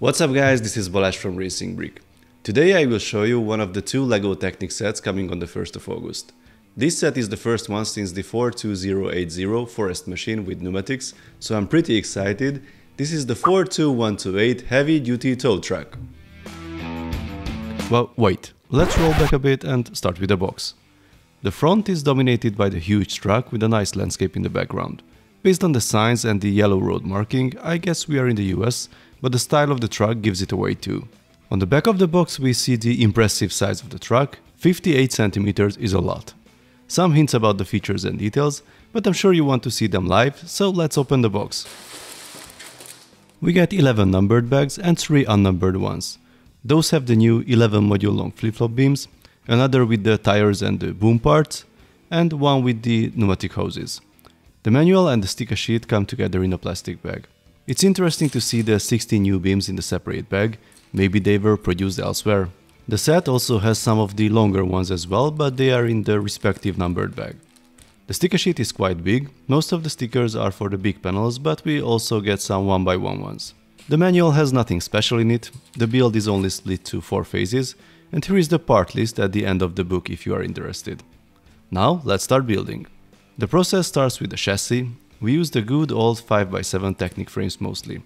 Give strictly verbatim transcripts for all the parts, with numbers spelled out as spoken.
What's up guys, this is Balazs from Racing Brick. Today I will show you one of the two LEGO Technic sets coming on the first of August. This set is the first one since the four two zero eight zero Forest Machine with pneumatics, so I'm pretty excited. This is the four two one two eight Heavy Duty Tow Truck. Well, wait, let's roll back a bit and start with the box. The front is dominated by the huge truck with a nice landscape in the background. Based on the signs and the yellow road marking, I guess we are in the U S, but the style of the truck gives it away too. On the back of the box we see the impressive size of the truck, fifty-eight centimeters is a lot. Some hints about the features and details, but I'm sure you want to see them live, so let's open the box. We get eleven numbered bags and three unnumbered ones. Those have the new eleven module long flip-flop beams, another with the tires and the boom parts, and one with the pneumatic hoses. The manual and the sticker sheet come together in a plastic bag. It's interesting to see the sixteen new beams in the separate bag, maybe they were produced elsewhere. The set also has some of the longer ones as well, but they are in the respective numbered bag. The sticker sheet is quite big, most of the stickers are for the big panels, but we also get some one by one ones. The manual has nothing special in it, the build is only split to four phases, and here is the part list at the end of the book if you are interested. Now let's start building. The process starts with the chassis. We use the good old five by seven Technic frames mostly.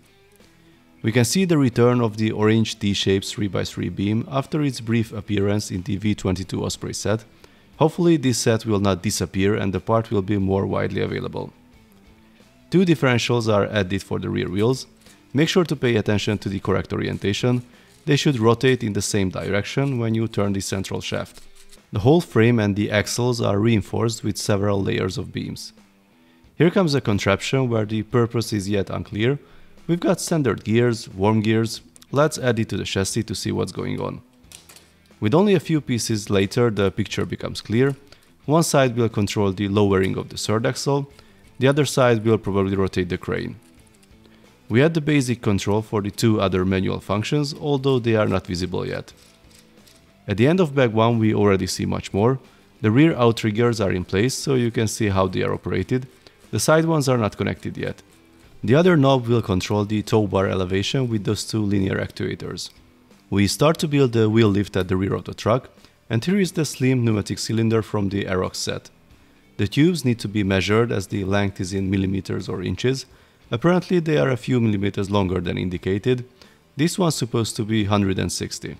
We can see the return of the orange T-shaped three by three beam after its brief appearance in the V twenty-two Osprey set. Hopefully this set will not disappear and the part will be more widely available. Two differentials are added for the rear wheels. Make sure to pay attention to the correct orientation. They should rotate in the same direction when you turn the central shaft. The whole frame and the axles are reinforced with several layers of beams. Here comes a contraption where the purpose is yet unclear. We've got standard gears, worm gears. Let's add it to the chassis to see what's going on. With only a few pieces later, the picture becomes clear. One side will control the lowering of the third axle, the other side will probably rotate the crane. We add the basic control for the two other manual functions, although they are not visible yet. At the end of bag one we already see much more. The rear outriggers are in place so you can see how they are operated. The side ones are not connected yet. The other knob will control the tow bar elevation with those two linear actuators. We start to build the wheel lift at the rear of the truck, and here is the slim pneumatic cylinder from the Aerox set. The tubes need to be measured as the length is in millimeters or inches. Apparently they are a few millimeters longer than indicated. This one's supposed to be one hundred sixty.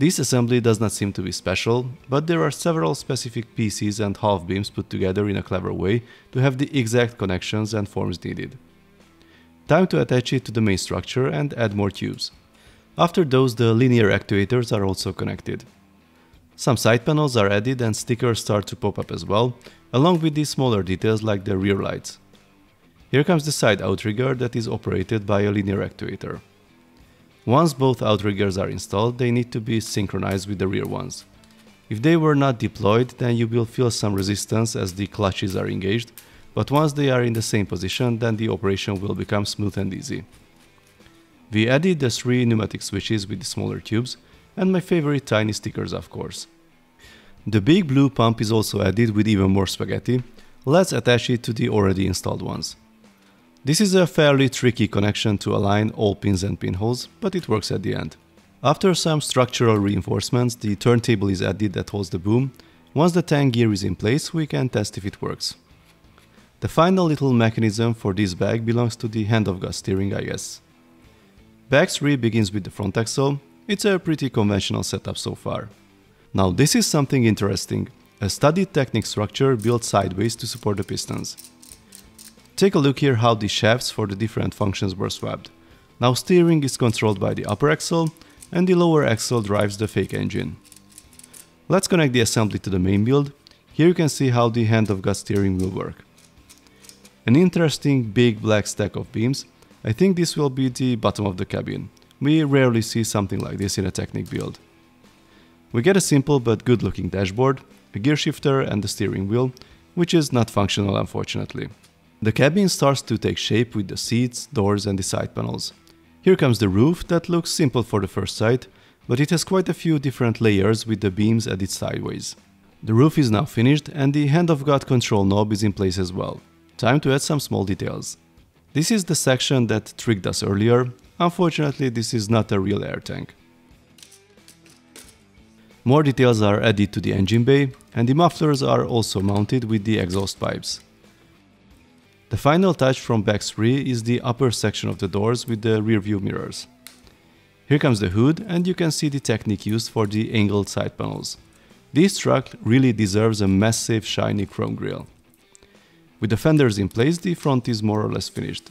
This assembly does not seem to be special, but there are several specific pieces and half beams put together in a clever way to have the exact connections and forms needed. Time to attach it to the main structure and add more tubes. After those, the linear actuators are also connected. Some side panels are added and stickers start to pop up as well, along with the smaller details like the rear lights. Here comes the side outrigger that is operated by a linear actuator. Once both outriggers are installed, they need to be synchronized with the rear ones. If they were not deployed, then you will feel some resistance as the clutches are engaged, but once they are in the same position, then the operation will become smooth and easy. We added the three pneumatic switches with the smaller tubes, and my favorite tiny stickers of course. The big blue pump is also added with even more spaghetti. Let's attach it to the already installed ones. This is a fairly tricky connection to align all pins and pinholes, but it works at the end. After some structural reinforcements, the turntable is added that holds the boom. Once the tank gear is in place, we can test if it works. The final little mechanism for this bag belongs to the hand-of-gas steering, I guess. Bag three begins with the front axle. It's a pretty conventional setup so far. Now this is something interesting, a studied Technic structure built sideways to support the pistons. Take a look here how the shafts for the different functions were swapped. Now steering is controlled by the upper axle and the lower axle drives the fake engine. Let's connect the assembly to the main build. Here you can see how the hand-of-gas steering will work. An interesting big black stack of beams. I think this will be the bottom of the cabin. We rarely see something like this in a Technic build. We get a simple but good looking dashboard, a gear shifter and the steering wheel, which is not functional unfortunately. The cabin starts to take shape with the seats, doors and the side panels. Here comes the roof that looks simple for the first sight, but it has quite a few different layers with the beams added sideways. The roof is now finished and the hand-of-gas control knob is in place as well. Time to add some small details. This is the section that tricked us earlier. Unfortunately, this is not a real air tank. More details are added to the engine bay, and the mufflers are also mounted with the exhaust pipes. The final touch from back three is the upper section of the doors with the rear view mirrors. Here comes the hood, and you can see the technique used for the angled side panels. This truck really deserves a massive shiny chrome grille. With the fenders in place, the front is more or less finished.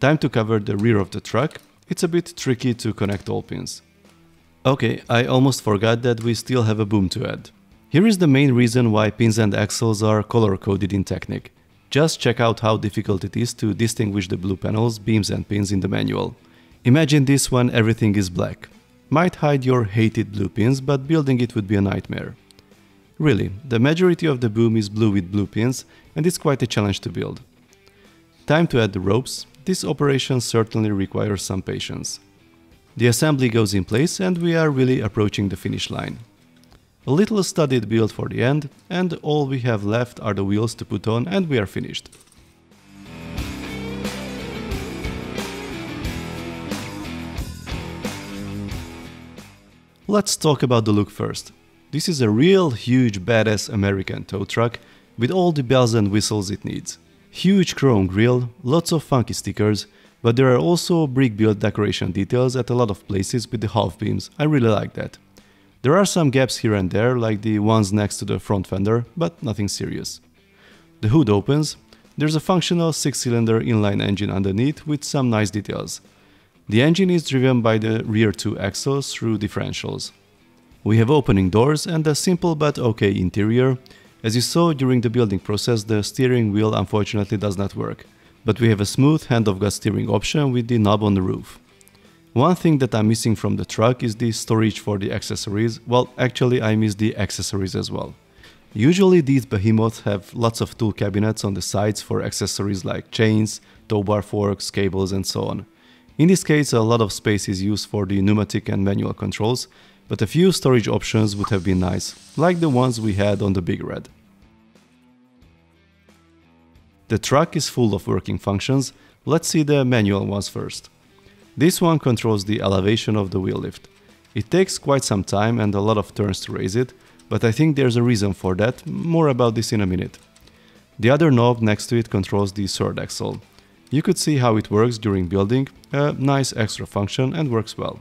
Time to cover the rear of the truck. It's a bit tricky to connect all pins. Okay, I almost forgot that we still have a boom to add. Here is the main reason why pins and axles are color-coded in Technic. Just check out how difficult it is to distinguish the blue panels, beams and pins in the manual. Imagine this when everything is black. Might hide your hated blue pins, but building it would be a nightmare. Really, the majority of the boom is blue with blue pins, and it's quite a challenge to build. Time to add the ropes. This operation certainly requires some patience. The assembly goes in place and we are really approaching the finish line. A little studied build for the end, and all we have left are the wheels to put on, and we are finished. Let's talk about the look first. This is a real huge badass American tow truck with all the bells and whistles it needs. Huge chrome grille, lots of funky stickers, but there are also brick built decoration details at a lot of places with the half beams. I really like that. There are some gaps here and there, like the ones next to the front fender, but nothing serious. The hood opens, there's a functional six-cylinder inline engine underneath with some nice details. The engine is driven by the rear two axles through differentials. We have opening doors and a simple but okay interior. As you saw during the building process, the steering wheel unfortunately does not work, but we have a smooth hand-off-gas steering option with the knob on the roof. One thing that I'm missing from the truck is the storage for the accessories. Well, actually I miss the accessories as well. Usually these behemoths have lots of tool cabinets on the sides for accessories like chains, tow bar forks, cables and so on. In this case a lot of space is used for the pneumatic and manual controls, but a few storage options would have been nice, like the ones we had on the Big Red. The truck is full of working functions. Let's see the manual ones first. This one controls the elevation of the wheel lift. It takes quite some time and a lot of turns to raise it, but I think there's a reason for that, more about this in a minute. The other knob next to it controls the third axle. You could see how it works during building, a nice extra function and works well.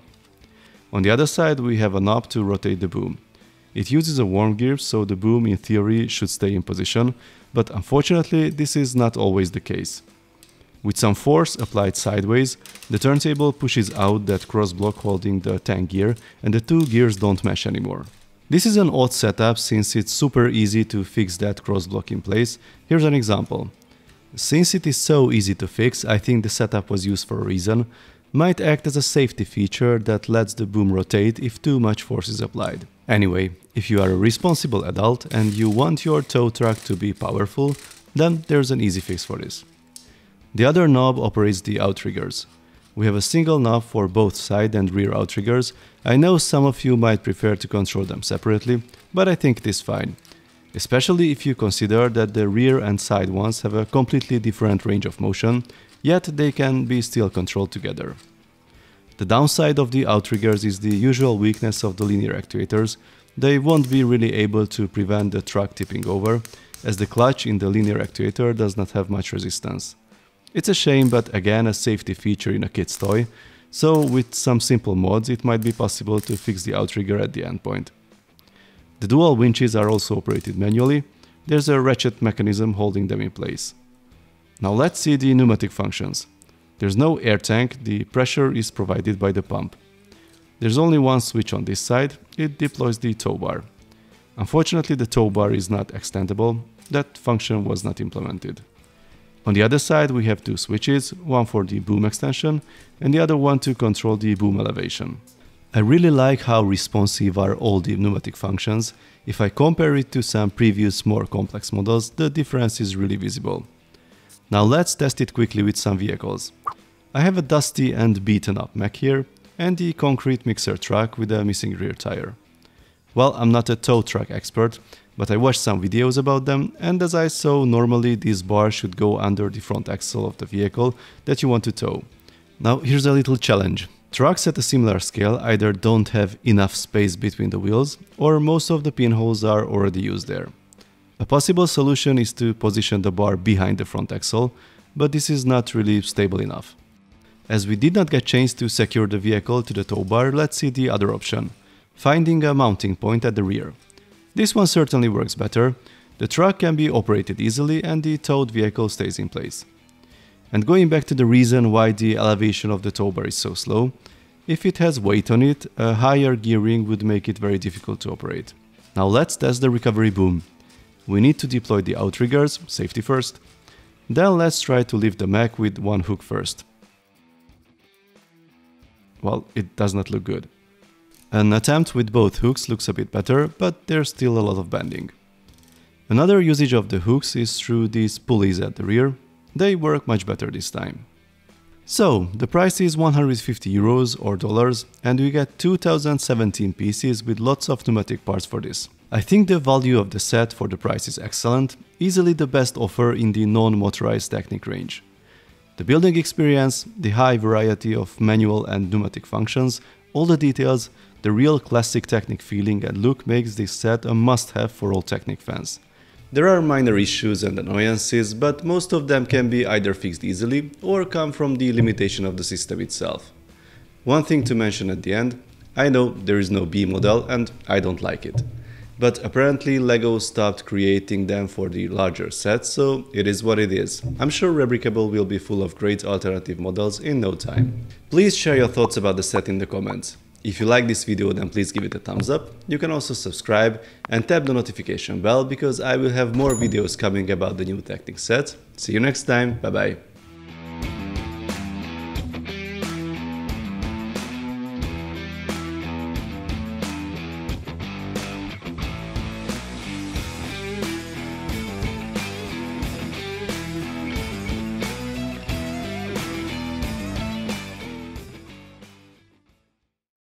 On the other side we have a knob to rotate the boom. It uses a worm gear, so the boom in theory should stay in position, but unfortunately this is not always the case. With some force applied sideways, the turntable pushes out that cross block holding the tank gear, and the two gears don't mesh anymore. This is an odd setup since it's super easy to fix that cross block in place. Here's an example. Since it is so easy to fix, I think the setup was used for a reason. Might act as a safety feature that lets the boom rotate if too much force is applied. Anyway, if you are a responsible adult and you want your tow truck to be powerful, then there's an easy fix for this. The other knob operates the outriggers. We have a single knob for both side and rear outriggers. I know some of you might prefer to control them separately, but I think it is fine. Especially if you consider that the rear and side ones have a completely different range of motion, yet they can be still controlled together. The downside of the outriggers is the usual weakness of the linear actuators. They won't be really able to prevent the truck tipping over, as the clutch in the linear actuator does not have much resistance. It's a shame, but again a safety feature in a kid's toy, so with some simple mods it might be possible to fix the outrigger at the end point. The dual winches are also operated manually. There's a ratchet mechanism holding them in place. Now let's see the pneumatic functions. There's no air tank, the pressure is provided by the pump. There's only one switch on this side, it deploys the tow bar. Unfortunately the tow bar is not extendable, that function was not implemented. On the other side we have two switches, one for the boom extension and the other one to control the boom elevation. I really like how responsive are all the pneumatic functions. If I compare it to some previous more complex models, the difference is really visible. Now let's test it quickly with some vehicles. I have a dusty and beaten up Mack here and the concrete mixer truck with a missing rear tire. Well, I'm not a tow truck expert, but I watched some videos about them, and as I saw, normally this bar should go under the front axle of the vehicle that you want to tow. Now here's a little challenge. Trucks at a similar scale either don't have enough space between the wheels, or most of the pinholes are already used there. A possible solution is to position the bar behind the front axle, but this is not really stable enough. As we did not get a chance to secure the vehicle to the tow bar, let's see the other option, finding a mounting point at the rear. This one certainly works better. The truck can be operated easily and the towed vehicle stays in place. And going back to the reason why the elevation of the tow bar is so slow, if it has weight on it, a higher gearing would make it very difficult to operate. Now let's test the recovery boom. We need to deploy the outriggers, safety first, then let's try to lift the Mack with one hook first. Well, it does not look good. An attempt with both hooks looks a bit better, but there's still a lot of bending. Another usage of the hooks is through these pulleys at the rear. They work much better this time. So, the price is one hundred fifty euros or dollars, and we get two thousand seventeen pieces with lots of pneumatic parts for this. I think the value of the set for the price is excellent, easily the best offer in the non-motorized Technic range. The building experience, the high variety of manual and pneumatic functions, all the details, the real classic Technic feeling and look makes this set a must-have for all Technic fans. There are minor issues and annoyances, but most of them can be either fixed easily or come from the limitation of the system itself. One thing to mention at the end, I know there is no B model and I don't like it. But apparently LEGO stopped creating them for the larger sets, so it is what it is. I'm sure Rebrickable will be full of great alternative models in no time. Please share your thoughts about the set in the comments. If you like this video, then please give it a thumbs up. You can also subscribe and tap the notification bell because I will have more videos coming about the new Technic set. See you next time, bye bye!